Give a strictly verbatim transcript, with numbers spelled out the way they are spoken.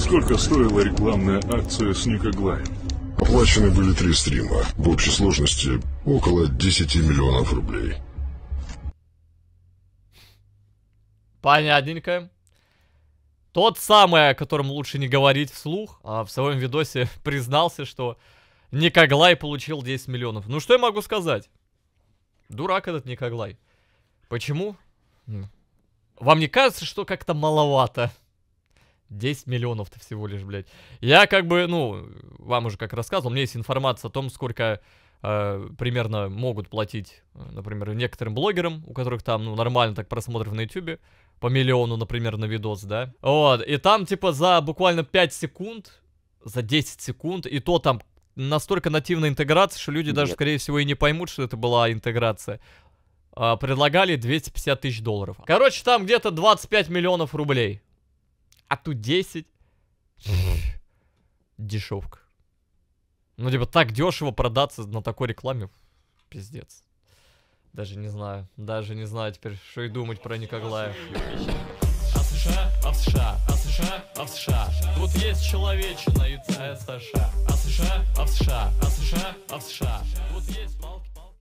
Сколько стоила рекламная акция с Некоглаем? Оплачены были три стрима. В общей сложности около десяти миллионов рублей. Понятненько. Тот самый, о котором лучше не говорить вслух, а в своем видосе признался, что Некоглай получил десять миллионов. Ну что я могу сказать? Дурак этот Некоглай. Почему? Вам не кажется, что как-то маловато? десять миллионов-то всего лишь, блядь. Я как бы, ну, вам уже как рассказывал, у меня есть информация о том, сколько э, примерно могут платить, например, некоторым блогерам, у которых там, ну, нормально так просмотров на ютубе, по миллиону, например, на видос, да. Вот, и там, типа, за буквально пять секунд, за десять секунд, и то там настолько нативная интеграция, что люди Нет. даже, скорее всего, и не поймут, что это была интеграция. А, предлагали двести пятьдесят тысяч долларов. Короче, там где-то двадцать пять миллионов рублей. А тут десять. Дешевка. Ну, типа, так дешево продаться на такой рекламе. Пиздец. Даже не знаю. Даже не знаю теперь, что и думать про Некоглая. А в США, а в США, а в США, а в США. Тут есть человечина и США. А в США, а в США, а в США, а в США. Тут есть палки.